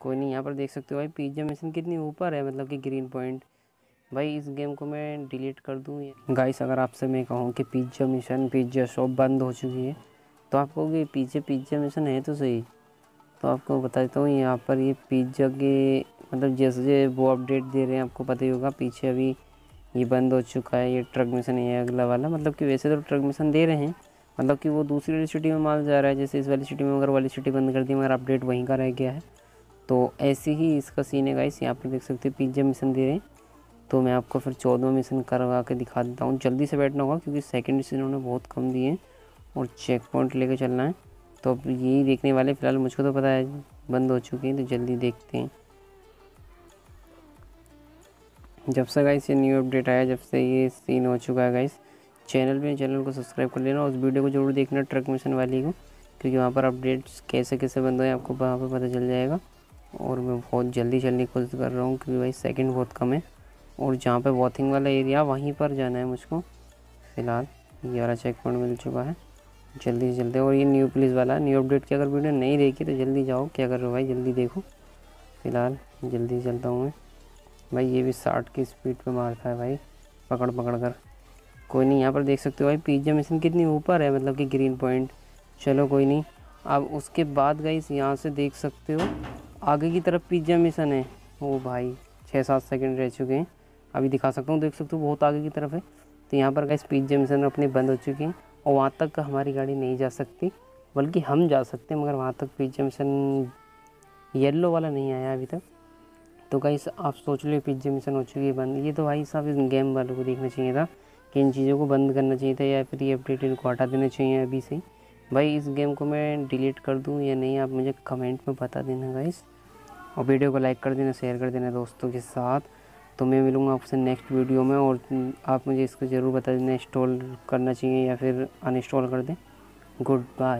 कोई नहीं, यहाँ पर देख सकते हो भाई पिज्जा मिशन कितनी ऊपर है, मतलब कि ग्रीन पॉइंट। भाई इस गेम को मैं डिलीट कर दूँ गाइस। अगर आपसे मैं कहूँ कि पिज्जा मिशन पिज्जा शॉप बंद हो चुकी है तो आपको ये पिज्जा मिशन है तो सही। तो आपको बता देता हूँ यहाँ पर ये पिज्जा के मतलब जैसे वो अपडेट दे रहे हैं, आपको पता ही होगा पीछे अभी ये बंद हो चुका है ये ट्रक मिशन, ये अगला वाला। मतलब कि वैसे तो ट्रक मिशन दे रहे हैं, मतलब कि वो दूसरी वाली सिटी में माल जा रहा है, जैसे इस वाली सिटी में मगर वाली सिटी बंद कर दी मगर अपडेट वहीं का रह गया है। तो ऐसे ही इसका सीन है गाइस। यहाँ पर देख सकते हो पिज्जा मिशन दे रहे हैं, तो मैं आपको फिर 14वां मिशन करवा के दिखा देता हूँ। जल्दी से बैठना होगा क्योंकि सेकंड से इन्होंने बहुत कम दिए हैं और चेक पॉइंट लेके चलना है। तो अब यही देखने वाले, फ़िलहाल मुझको तो पता है बंद हो चुके हैं, तो जल्दी देखते हैं। जब से गाइस ये न्यू अपडेट आया, जब से ये सीन हो चुका है गाइस, चैनल को सब्सक्राइब कर लेना और उस वीडियो को जरूर देखना ट्रक मिशन वाली को, क्योंकि वहाँ पर अपडेट्स कैसे कैसे बंद हुए आपको वहाँ पर पता चल जाएगा। और मैं बहुत जल्दी चलने की कोशिश कर रहा हूँ क्योंकि भाई सेकेंड बहुत कम है। और जहाँ पे वॉथिंग वाला एरिया वहीं पर जाना है मुझको। फ़िलहाल ये वाला चेक पॉइंट मिल चुका है, जल्दी से जल्दी। और ये न्यू पुलिस वाला न्यू अपडेट की अगर वीडियो नहीं देखी तो जल्दी जाओ, क्या कर रहे हो भाई, जल्दी देखो। फ़िलहाल जल्दी चलता हूँ मैं। भाई ये भी 60 की स्पीड पे मारता है भाई, पकड़ पकड़ कर। कोई नहीं, यहाँ पर देख सकते हो भाई पिज्जा मिशन कितनी ऊपर है, मतलब कि ग्रीन पॉइंट। चलो कोई नहीं, अब उसके बाद गाइस यहाँ से देख सकते हो आगे की तरफ पिज्जा मिशन है। ओ भाई 6-7 सेकेंड रह चुके हैं, अभी दिखा सकता हूँ, देख सकते हो बहुत आगे की तरफ है। तो यहाँ पर गाइस पिज्जा मिशन अपने बंद हो चुकी हैं और वहाँ तक हमारी गाड़ी नहीं जा सकती, बल्कि हम जा सकते हैं मगर वहाँ तक पिज्जा मिशन येलो वाला नहीं आया अभी तक। तो गाइस आप सोच लो पिज्जा मिशन हो चुकी है बंद। ये तो भाई साहब इस गेम वालों को देखना चाहिए था कि इन चीज़ों को बंद करना चाहिए था या फिर ये अपडेट इनको हटा देना चाहिए अभी से। भाई इस गेम को मैं डिलीट कर दूँ या नहीं, आप मुझे कमेंट में बता देना गाइस, और वीडियो को लाइक कर देना, शेयर कर देना दोस्तों के साथ। तो मैं मिलूँगा आपसे नेक्स्ट वीडियो में, और आप मुझे इसको ज़रूर बता देना इंस्टॉल करना चाहिए या फिर अनइंस्टॉल कर दें। Good bye.